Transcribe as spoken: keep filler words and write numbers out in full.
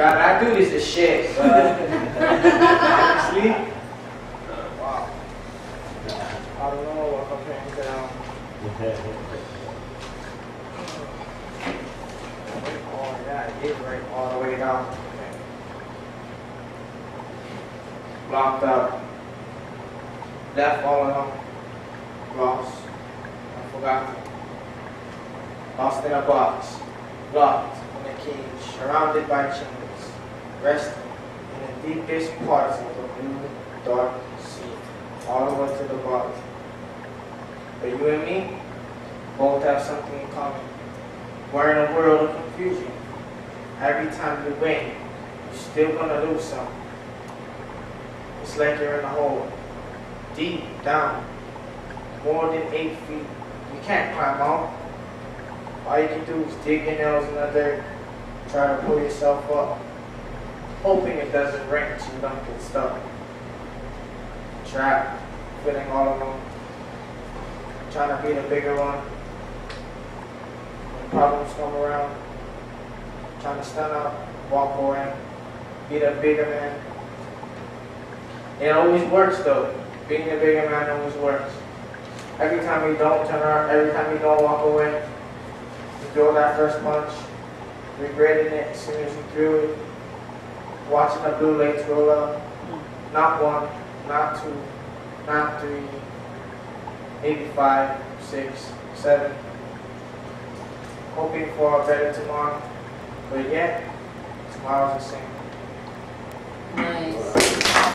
I, I do this to shit, but sleep. Wow. I don't know if I'm paying down. Oh, yeah, I did right all the way down. Locked up. Left all along. Lost. I forgot. Lost in a box. Locked in a cage. Surrounded by chains. Resting in the deepest parts of the blue, dark sea. All the way to the bottom. But you and me both have something in common. We're in a world of confusion. Every time you win, you're still gonna lose something. It's like you're in a hole, deep down, more than eight feet. You can't climb out. All you can do is dig your nails in the dirt, try to pull yourself up, hoping it doesn't rain so you don't get stuck. Trapped, feeling all alone, trying to be the bigger one. When problems come around, trying to stand up, walk away, be the bigger man. It always works though. Being the bigger man always works. Every time we don't turn around, every time we don't walk away, you throw that first punch, regretting it as soon as you threw it, watching the blue lights roll up. Not one, not two, not three, maybe five, six, seven. Hoping for a better tomorrow, but yet, tomorrow's the same. Nice.